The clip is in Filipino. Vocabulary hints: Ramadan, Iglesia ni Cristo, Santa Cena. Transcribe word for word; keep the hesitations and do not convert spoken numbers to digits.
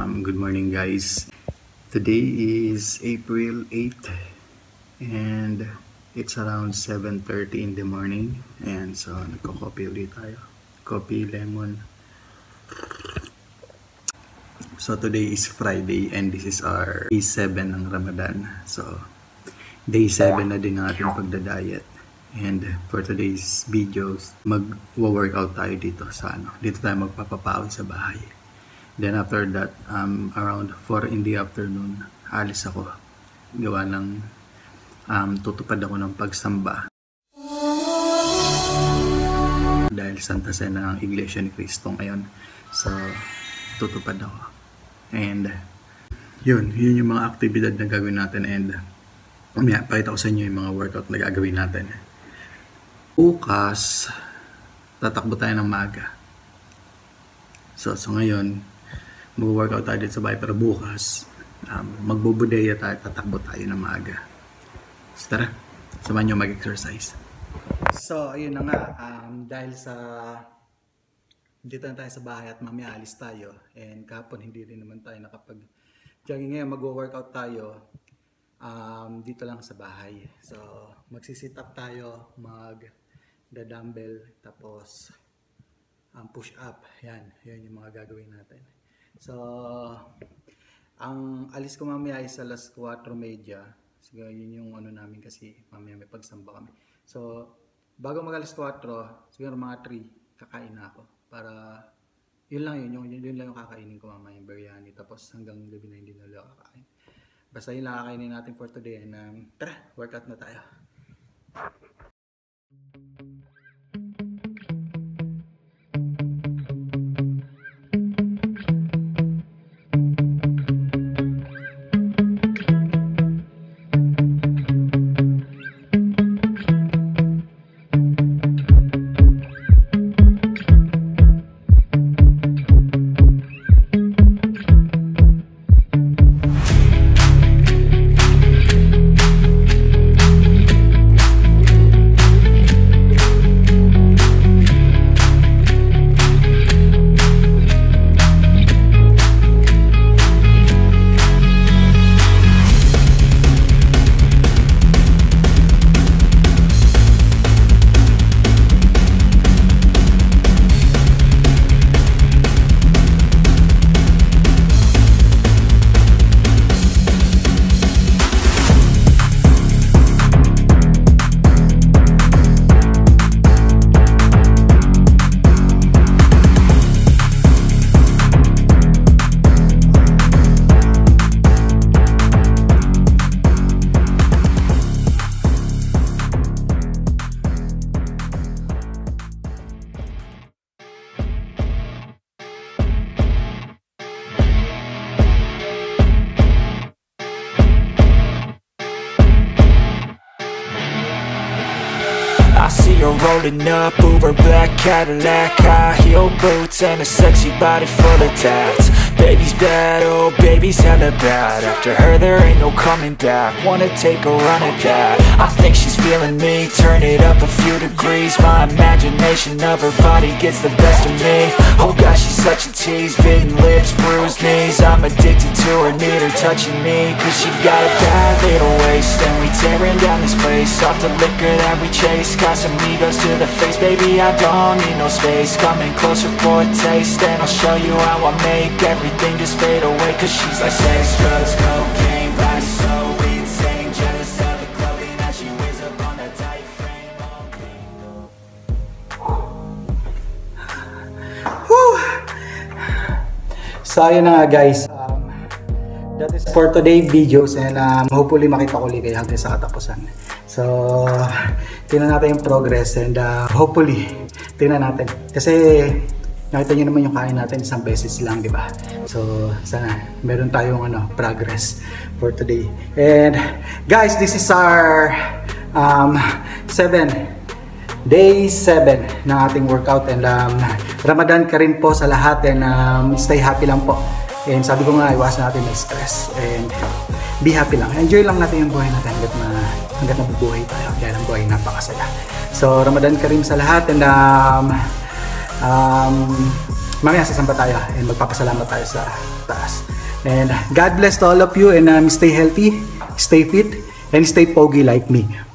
Um, good morning, guys. Today is April eighth and it's around seven thirty in the morning, and so nagko-copy ulit tayo. Copy lemon. So today is Friday and this is our day seven ng Ramadan. So day seven na din natin pagda-diet. And for today's videos, mag-workout tayo dito sa ano. Dito tayo magpapapawi sa bahay. Then after that, um, around four in the afternoon, alis ako. Gawa ng, um, tutupad ako ng pagsamba. Dahil Santa Cena ang Iglesia ni Cristo ngayon. So, tutupad ako. And, yun. Yun yung mga aktibidad na gagawin natin. And, um, yeah, pakita ko sa inyo yung mga workout na gagawin natin. Bukas, tatakbo tayo ng maaga. So, so ngayon, mag-workout tayo dito sa bahay, pero bukas, um, magbubudeya tayo, tatakbo tayo ng maaga. So, tara, samahan nyo mag-exercise. So, ayun na nga, um, dahil sa dito na tayo sa bahay at mamaya alis tayo, and kapon hindi rin naman tayo nakapag-jogging. Ngayon, mag-workout tayo um, dito lang sa bahay. So, magsisit up tayo, mag the dumbbell, tapos um, push up. Yan, yan yung mga gagawin natin. So, ang alis ko mamaya ay sa alas kuwatro media. So, yun yung ano namin kasi mamaya may pagsamba kami. So, bago mag alas kuwatro, siguro mga three, kakain na ako. Para, yun lang yun, yun, yun lang yung kakainin ko mamaya, yung biryani. Tapos hanggang gabi na hindi na lang kakain. Basta yun lang kakainin natin for today. And, um, tara, workout na tayo. Rolling up, Uber black Cadillac, high heel boots and a sexy body full of tats. Baby's bad, oh baby's hella bad. After her there ain't no coming back. Wanna take a run at that. I think she's feeling me, turn it up a few degrees. My imagination of her body gets the best of me. Oh gosh, she's such a tease, bitten lips, bruised knees. I'm addicted to her, need her touching me. Cause she got a bad little waist and we tearing down this place. Off the liquor that we chase, got some egos to the face. Baby, I don't need no space, coming closer for a taste. And I'll show you how I make everything just fade away. Cause she's like sex, drugs, cocaine, body so insane. Jealous of the clothing that she wears up on that tight frame. Woo! So yun na nga, guys, um, that is for today videos. And um, hopefully makita ko ulit kayo hanggang sa katapusan. So, tingnan natin yung progress and uh, hopefully, tingnan natin. Kasi, nakita nyo naman yung kain natin isang beses lang, di ba? So, sana meron tayong ano, progress for today. And, guys, this is our um, day seven ng ating workout. And, um, Ramadan ka rin po sa lahat. And, um, stay happy lang po. And, sabi ko nga, iwas natin na stress. And, be happy lang. Enjoy lang natin yung buhay natin. Hanggat na hanggat nabubuhay tayo, kaya ang buhay napakasaya. So, Ramadan Karim sa lahat, and um, um, Mamaya sasamba tayo and magpapasalamat tayo sa taas. And God bless to all of you, and um, stay healthy, stay fit, and stay pogi like me.